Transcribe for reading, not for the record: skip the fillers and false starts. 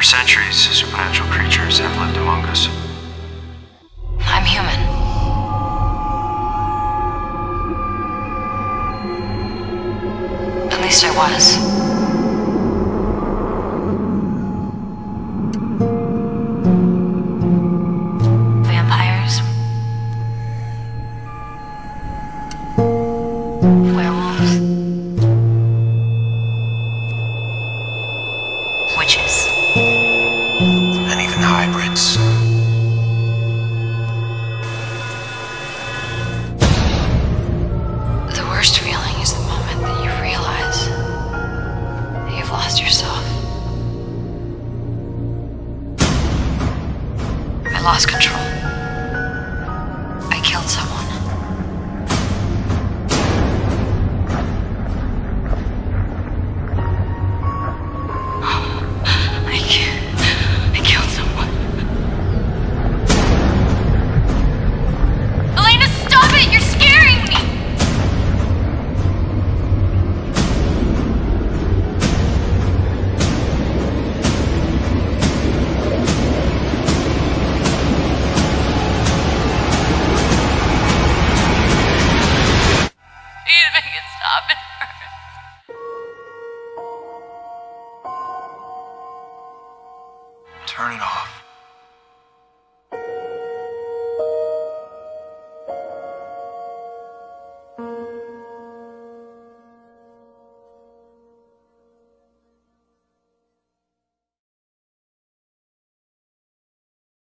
For centuries, supernatural creatures have lived among us. I'm human. At least I was. I lost control. I killed someone. I killed someone. Elena, stop it! You're scaring me! Turn it off.